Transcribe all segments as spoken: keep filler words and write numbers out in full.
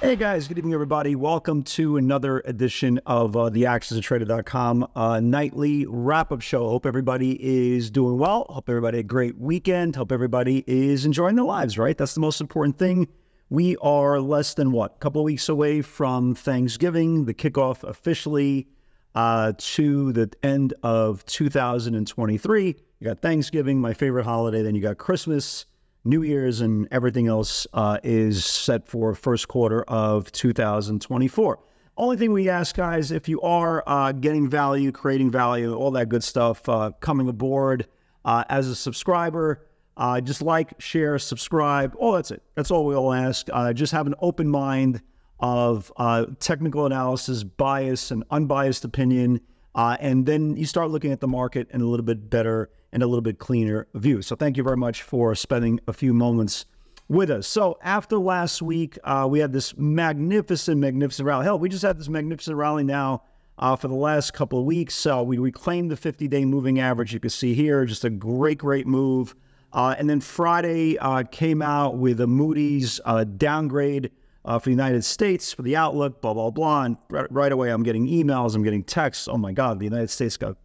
Hey guys, good evening everybody. Welcome to another edition of uh, the access a trader dot com uh, nightly wrap-up show. Hope everybody is doing well. Hope everybody had a great weekend. Hope everybody is enjoying their lives, right? That's the most important thing. We are less than, what, a couple of weeks away from Thanksgiving, the kickoff officially uh, to the end of two thousand twenty-three. You got Thanksgiving, my favorite holiday, then you got Christmas, New Year's, and everything else uh, is set for first quarter of two thousand twenty-four. Only thing we ask, guys, if you are uh, getting value, creating value, all that good stuff, uh, coming aboard uh, as a subscriber, uh, just like, share, subscribe. Oh, that's it. That's all we all ask. Uh, just have an open mind of uh, technical analysis, bias, and unbiased opinion. Uh, and then you start looking at the market in a little bit better and a little bit cleaner view. So thank you very much for spending a few moments with us. So after last week, uh, we had this magnificent, magnificent rally. Hell, we just had this magnificent rally now uh, for the last couple of weeks. So we reclaimed the fifty day moving average. You can see here, just a great, great move. Uh, and then Friday uh, came out with a Moody's uh, downgrade Uh, for the United States, for the outlook, blah, blah, blah. And right, right away, I'm getting emails, I'm getting texts. Oh my God, the United States got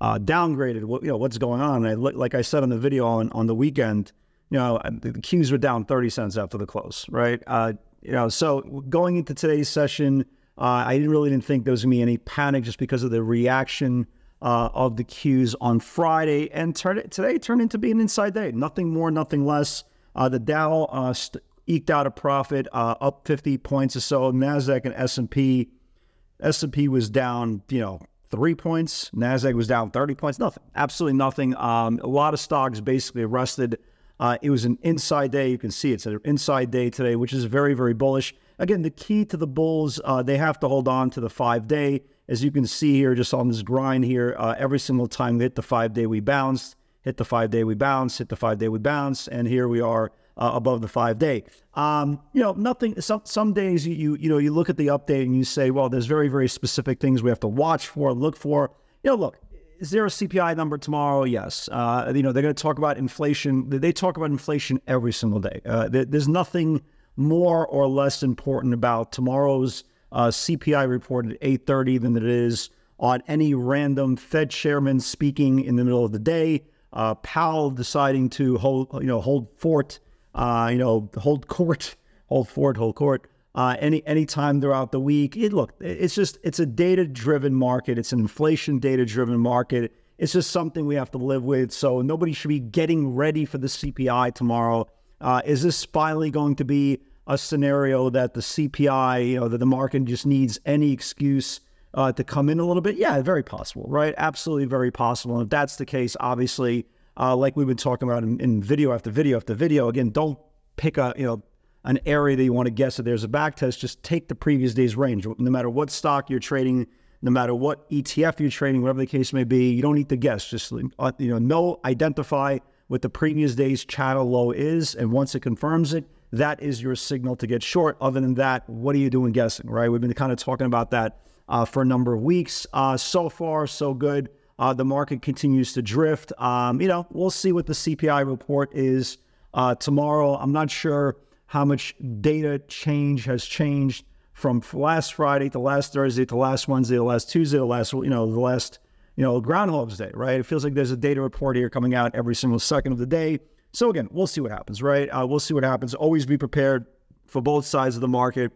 uh, downgraded. What, you know, what's going on? And I, like I said on the video on, on the weekend, you know, the Qs were down thirty cents after the close, right? Uh, you know, so going into today's session, uh, I really didn't think there was going to be any panic just because of the reaction uh, of the Qs on Friday. And today turned into being an inside day. Nothing more, nothing less. Uh, the Dow uh, eked out a profit, uh, up fifty points or so. NASDAQ and S and P, S and P was down, you know, three points. NASDAQ was down thirty points. Nothing, absolutely nothing. Um, a lot of stocks basically arrested. Uh, it was an inside day. You can see it's an inside day today, which is very, very bullish. Again, the key to the bulls, uh, they have to hold on to the five day. As you can see here, just on this grind here, uh, every single time they hit the five day, we bounced, hit the five day, we bounced, hit the five day, we bounced, and here we are. Uh, above the five day, um, you know, nothing. Some some days you, you you know you look at the update and you say, well, there's very very specific things we have to watch for, look for. You know, look, is there a C P I number tomorrow? Yes. Uh, you know, they're going to talk about inflation. They talk about inflation every single day. Uh, there, there's nothing more or less important about tomorrow's uh, C P I report at eight thirty than it is on any random Fed chairman speaking in the middle of the day. Uh, Powell deciding to hold you know hold fort. Uh, you know, hold court, hold forward, hold court, uh, any any time throughout the week. It, look, it's just, it's a data-driven market. It's an inflation data-driven market. It's just something we have to live with. So nobody should be getting ready for the C P I tomorrow. Uh, is this finally going to be a scenario that the C P I, you know, that the market just needs any excuse uh, to come in a little bit? Yeah, very possible, right? Absolutely very possible. And if that's the case, obviously, Uh, like we've been talking about in, in video after video after video. Again, don't pick a you know an area that you want to guess that there's a back test. Just take the previous day's range. No matter what stock you're trading, no matter what E T F you're trading, whatever the case may be, you don't need to guess. Just uh, you know, know, identify what the previous day's channel low is, and once it confirms it, that is your signal to get short. Other than that, what are you doing guessing? Right? We've been kind of talking about that uh, for a number of weeks. Uh, so far, so good. Uh, the market continues to drift. Um, you know, we'll see what the C P I report is uh, tomorrow. I'm not sure how much data change has changed from last Friday to last Thursday to last Wednesday to last Tuesday to last, you know, the last, you know, Groundhog's Day, right? It feels like there's a data report here coming out every single second of the day. So again, we'll see what happens, right? Uh, we'll see what happens. Always be prepared for both sides of the market.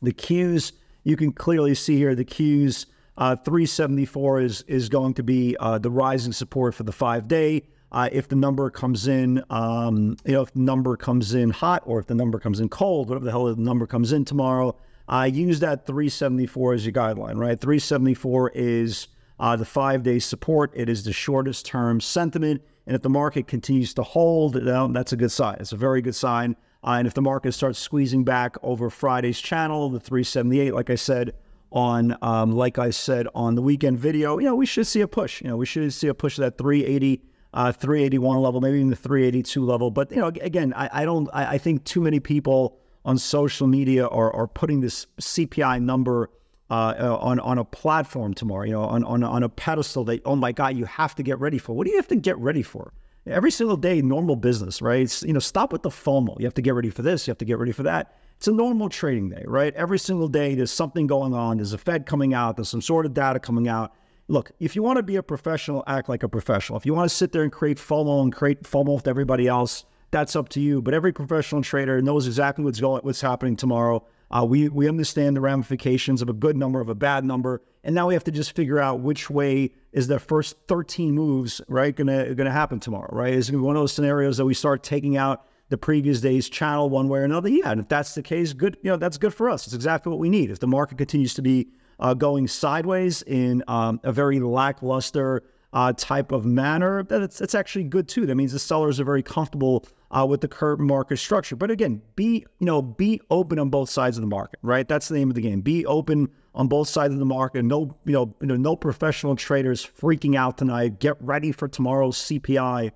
The Qs, you can clearly see here, the Qs, Uh, three seventy-four is is going to be uh, the rising support for the five day. Uh, if the number comes in, um, you know, if the number comes in hot or if the number comes in cold, whatever the hell the number comes in tomorrow, I uh, use that three seventy-four as your guideline, right? three seventy-four is uh, the five day support. It is the shortest term sentiment, and if the market continues to hold, you know, that's a good sign. It's a very good sign. Uh, and if the market starts squeezing back over Friday's channel, the three seventy-eight, like I said. On, um, like I said, on the weekend video, you know, we should see a push. You know, we should see a push of that three eighty uh, three eighty-one level, maybe even the three eighty-two level. But, you know, again, I, I don't, I, I think too many people on social media are, are putting this C P I number Uh, on on a platform tomorrow, you know, on on on a pedestal that, oh my God, you have to get ready for. What do you have to get ready for? Every single day, normal business, right? It's, you know, stop with the FOMO. You have to get ready for this. You have to get ready for that. It's a normal trading day, right? Every single day, there's something going on. There's a Fed coming out. There's some sort of data coming out. Look, if you want to be a professional, act like a professional. If you want to sit there and create FOMO and create FOMO with everybody else, that's up to you. But every professional trader knows exactly what's going, what's happening tomorrow. Uh, we, we understand the ramifications of a good number, of a bad number, and now we have to just figure out which way is the first thirteen moves, right, gonna, gonna happen tomorrow, right? Is it gonna be one of those scenarios that we start taking out the previous day's channel one way or another? Yeah, and if that's the case, good, you know, that's good for us. It's exactly what we need. If the market continues to be uh, going sideways in um, a very lackluster uh, type of manner, that it's, it's actually good too. That means the sellers are very comfortable Uh, with the current market structure. But again, be, you know, be open on both sides of the market, right? That's the name of the game. Be open on both sides of the market. No, you know, you know, no professional traders freaking out tonight. Get ready for tomorrow's C P I.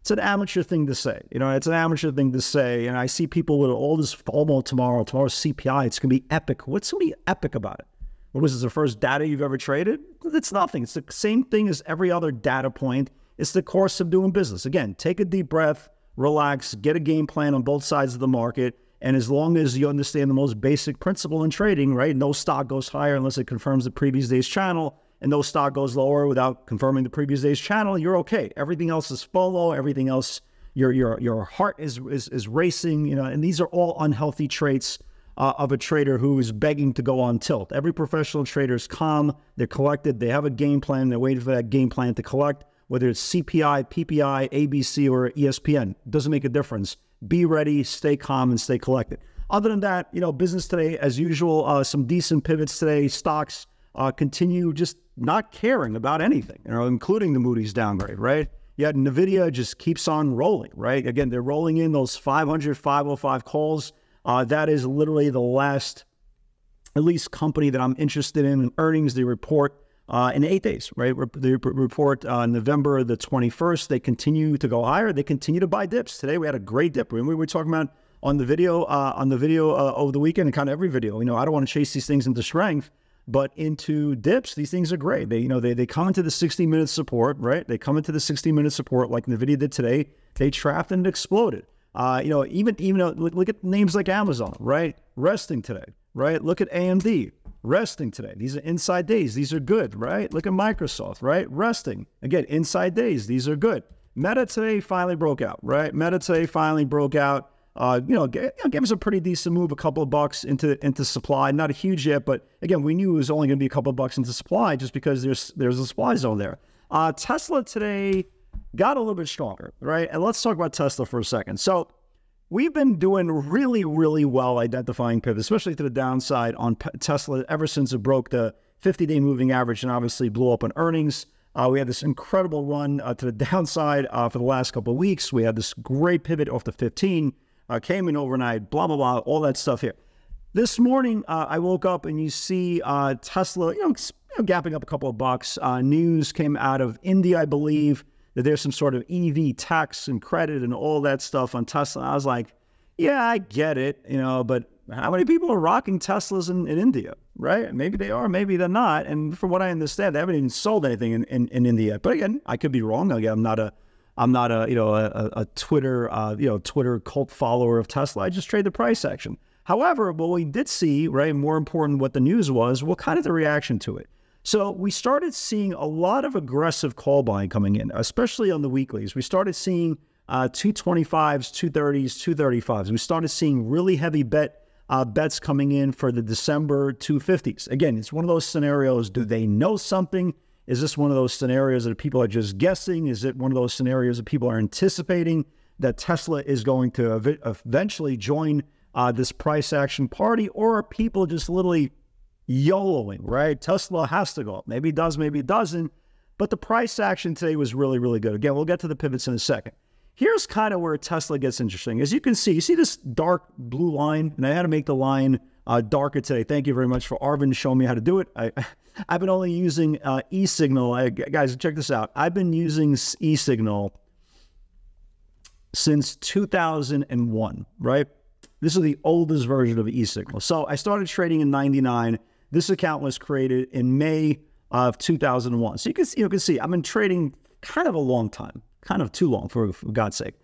It's an amateur thing to say. You know, it's an amateur thing to say. And I see people with all this FOMO tomorrow, tomorrow's C P I. It's going to be epic. What's so epic about it? What was this, the first data you've ever traded? It's nothing. It's the same thing as every other data point. It's the course of doing business. Again, take a deep breath. Relax, get a game plan on both sides of the market, and as long as you understand the most basic principle in trading, right? No stock goes higher unless it confirms the previous day's channel, and no stock goes lower without confirming the previous day's channel, you're okay. Everything else is FOMO, everything else, your your your heart is is, is racing, you know, and these are all unhealthy traits uh, of a trader who is begging to go on tilt. Every professional trader is calm, they're collected, they have a game plan, they're waiting for that game plan to collect. Whether it's C P I, P P I, A B C, or E S P N, doesn't make a difference. Be ready, stay calm, and stay collected. Other than that, you know, business today, as usual, uh, some decent pivots today. Stocks uh, continue just not caring about anything, you know, including the Moody's downgrade, right? Yet Nvidia just keeps on rolling, right? Again, they're rolling in those five hundred, five oh five calls. Uh, that is literally the last, at least, company that I'm interested in in earnings. They report Uh, in eight days, right? They report uh, November the twenty-first. They continue to go higher. They continue to buy dips. Today we had a great dip. We were talking about on the video, uh, on the video uh, over the weekend, and kind of every video. You know, I don't want to chase these things into strength, but into dips. These things are great. They, you know, they they come into the sixty-minute support, right? They come into the sixty-minute support like Nvidia did today. They trapped and exploded. Uh, you know, even even uh, look at names like Amazon, right? Resting today, right? Look at A M D. Resting today. These are inside days. These are good, right? Look at Microsoft, right? Resting. Again, inside days. These are good. Meta today finally broke out, right? Meta today finally broke out. Uh, you know, gave, gave us a pretty decent move, a couple of bucks into into supply. Not a huge hit, but again, we knew it was only going to be a couple of bucks into supply just because there's there's a supply zone there. Uh, Tesla today got a little bit stronger, right? And let's talk about Tesla for a second. So we've been doing really, really well identifying pivots, especially to the downside on Tesla ever since it broke the fifty-day moving average and obviously blew up on earnings. Uh, we had this incredible run uh, to the downside uh, for the last couple of weeks. We had this great pivot off the fifteen, uh, came in overnight, blah, blah, blah, all that stuff here. This morning, uh, I woke up and you see uh, Tesla, you know, you know, gapping up a couple of bucks. Uh, news came out of India, I believe, that there's some sort of E V tax and credit and all that stuff on Tesla. I was like, yeah, I get it, you know, but how many people are rocking Teslas in, in India, right? Maybe they are, maybe they're not. And from what I understand, they haven't even sold anything in, in, in India. But again, I could be wrong. Again, I'm not a, I'm not a, you know, a, a Twitter, uh, you know, Twitter cult follower of Tesla. I just trade the price action. However, what we did see, right, more important, what the news was, what kind of the reaction to it. So we started seeing a lot of aggressive call buying coming in, especially on the weeklies. We started seeing uh, two twenty-fives, two thirties, two thirty-fives. We started seeing really heavy bet uh, bets coming in for the December two fifties. Again, it's one of those scenarios. Do they know something? Is this one of those scenarios that people are just guessing? Is it one of those scenarios that people are anticipating that Tesla is going to ev eventually join uh, this price action party? Or are people just literally YOLOing, right? Tesla has to go up. Maybe it does, maybe it doesn't. But the price action today was really, really good. Again, we'll get to the pivots in a second. Here's kind of where Tesla gets interesting. As you can see, you see this dark blue line? And I had to make the line uh, darker today. Thank you very much for Arvin showing me how to do it. I, I've been only using uh, eSignal. I, guys, check this out. I've been using eSignal since two thousand one, right? This is the oldest version of eSignal. So I started trading in ninety-nine. This account was created in May of two thousand one. So you can see, you can see I've been trading kind of a long time, kind of too long for, for God's sake.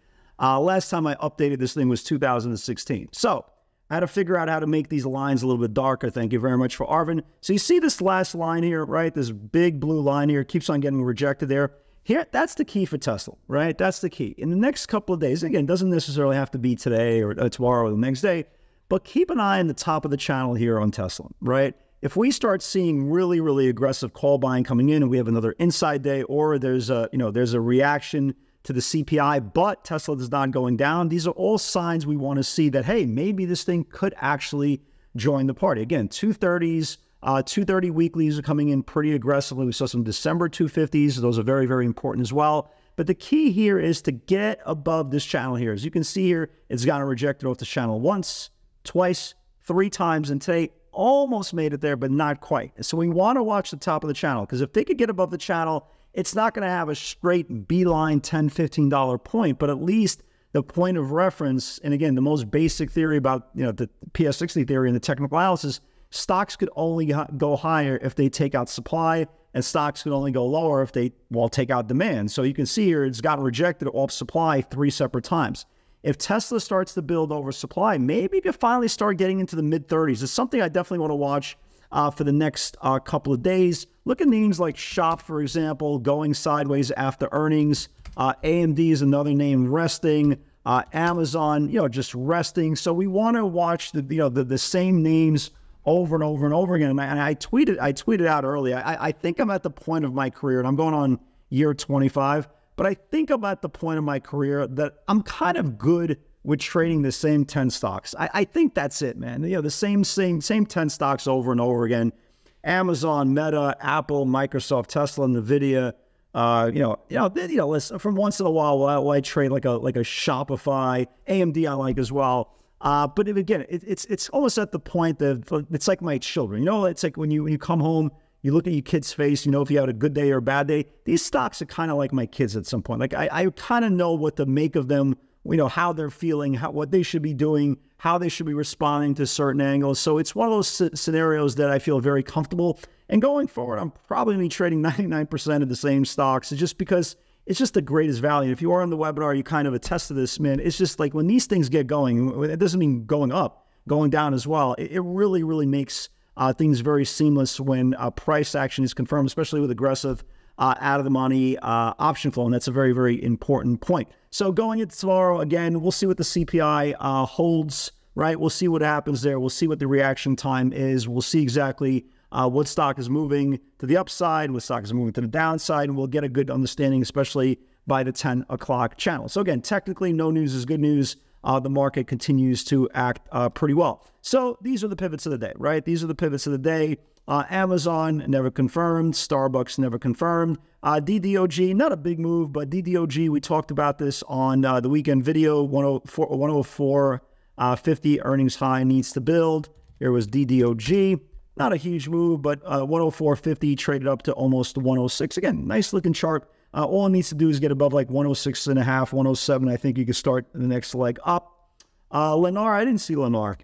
Uh, last time I updated this thing was two thousand sixteen. So I had to figure out how to make these lines a little bit darker. Thank you very much for Arvin. So you see this last line here, right? This big blue line here keeps on getting rejected there. Here, that's the key for Tesla, right? That's the key. In the next couple of days, again, doesn't necessarily have to be today or tomorrow or the next day, but keep an eye on the top of the channel here on Tesla, right? If we start seeing really, really aggressive call buying coming in and we have another inside day, or there's a, you know, there's a reaction to the C P I, but Tesla is not going down, these are all signs we want to see that, hey, maybe this thing could actually join the party. Again, two thirties, uh, two thirty weeklies are coming in pretty aggressively. We saw some December two fifties. Those are very, very important as well. But the key here is to get above this channel here. As you can see here, it's gotten rejected off the channel once, twice, three times, and today almost made it there, but not quite. So we want to watch the top of the channel, because if they could get above the channel, it's not going to have a straight beeline ten, fifteen dollar point, but at least the point of reference, and again, the most basic theory about, you know, the P S sixty theory and the technical analysis, stocks could only go higher if they take out supply, and stocks could only go lower if they, well, take out demand. So you can see here, it's got rejected off supply three separate times. If Tesla starts to build over supply, maybe you finally start getting into the mid thirties. It's something I definitely want to watch Uh, for the next uh, couple of days. Look at names like Shop, for example, going sideways after earnings. Uh, A M D is another name resting. Uh, Amazon, you know, just resting. So we want to watch the, you know, the, the same names over and over and over again. And I, and I tweeted, I tweeted out early. I, I think I'm at the point of my career, and I'm going on year twenty-five. But I think I'm at the point of my career that I'm kind of good with trading the same ten stocks. I, I think that's it, man. You know, the same, same, same ten stocks over and over again. Amazon, Meta, Apple, Microsoft, Tesla, Nvidia. Uh, you know, you know, they, you know. Listen, from once in a while, while I trade like a like a Shopify, A M D I like as well. Uh, but it, again, it, it's it's almost at the point that it's like my children. You know, it's like when you when you come home, you look at your kid's face. You know if you had a good day or a bad day. These stocks are kind of like my kids at some point. Like I, I kind of know what to make of them. We know how they're feeling, how, what they should be doing, how they should be responding to certain angles. So it's one of those sc scenarios that I feel very comfortable. And going forward, I'm probably going to be trading ninety-nine percent of the same stocks, just because it's just the greatest value. If you are on the webinar, you kind of attest to this, man. It's just like when these things get going, it doesn't mean going up, going down as well. It, it really, really makes uh, things very seamless when uh, price action is confirmed, especially with aggressive Uh, out of the money uh, option flow, and that's a very, very important point. So going into tomorrow, again, we'll see what the C P I uh, holds, right? We'll see what happens there. We'll see what the reaction time is. We'll see exactly uh, what stock is moving to the upside, what stock is moving to the downside, and we'll get a good understanding, especially by the ten o'clock channel. So again, technically, no news is good news. Uh, the market continues to act uh, pretty well. So these are the pivots of the day, right? These are the pivots of the day. Uh, Amazon, never confirmed. Starbucks, never confirmed. Uh, D D O G, not a big move, but D D O G, we talked about this on uh, the weekend video, one oh four fifty uh, earnings high needs to build. Here was D D O G, not a huge move, but uh, one oh four fifty traded up to almost one oh six. Again, nice looking chart. Uh, all it needs to do is get above like one oh six and a half, one oh seven. I think you can start the next leg up. Uh, Lennar, I didn't see Lennar.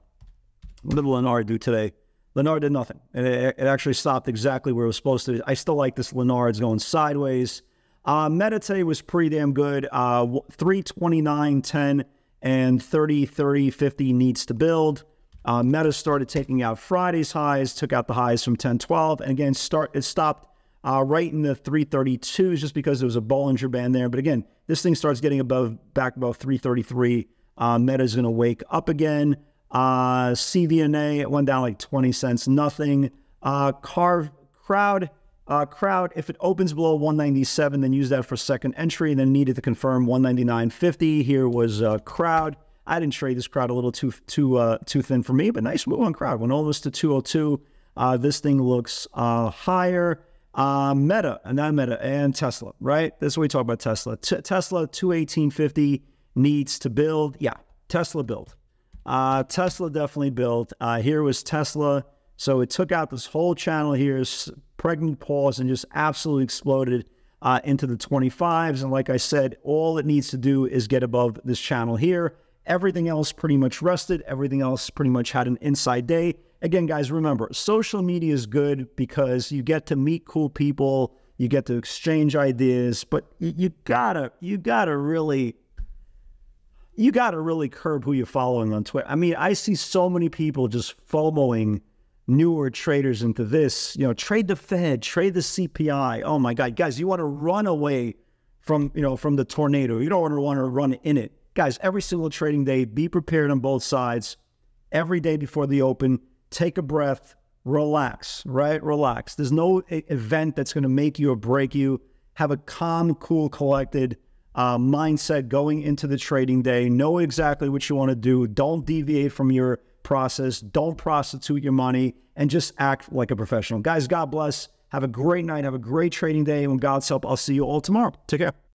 What did Lennar do today? Lennar did nothing, and it, it actually stopped exactly where it was supposed to. I still like this Lennar. It's going sideways. Uh, Meta today was pretty damn good. Uh, three twenty-nine ten and thirty thirty fifty needs to build. Uh, Meta started taking out Friday's highs, took out the highs from ten twelve, and again, start it stopped uh, right in the three thirty-twos just because there was a Bollinger Band there. But again, this thing starts getting above back above three thirty-three. Uh, Meta's going to wake up again. Uh, C V N A, it went down like twenty cents, nothing. Uh, Carve, crowd, uh, crowd, if it opens below one ninety-seven, then use that for second entry, and then needed to confirm one ninety-nine fifty. Here was uh, crowd. I didn't trade this crowd, a little too too uh, too thin for me, but nice move on crowd. Went almost to two oh two. Uh, this thing looks uh, higher. Uh, Meta, not Meta, and Tesla, right? That's what we talk about Tesla. T Tesla, two eighteen fifty needs to build. Yeah, Tesla build. Uh, Tesla definitely built. Uh, here was Tesla So it took out this whole channel here, pregnant pause, and just absolutely exploded uh, into the twenty-fives. And like I said, all it needs to do is get above this channel here. Everything else pretty much rested. Everything else pretty much had an inside day. Again, guys, remember, social media is good because you get to meet cool people. You get to exchange ideas, but you, you gotta, you gotta really, you gotta really curb who you're following on Twitter. I mean, I see so many people just FOMOing newer traders into this, you know, trade the Fed, trade the C P I. Oh my God, guys, you want to run away from, you know, from the tornado. You don't want to run in it. Guys, every single trading day, be prepared on both sides. Every day before the open, take a breath, relax, right? Relax. There's no event that's going to make you or break you. Have a calm, cool, collected uh, mindset going into the trading day. Know exactly what you want to do. Don't deviate from your process. Don't prostitute your money, and just act like a professional. Guys, God bless. Have a great night. Have a great trading day. And with God's help, I'll see you all tomorrow. Take care.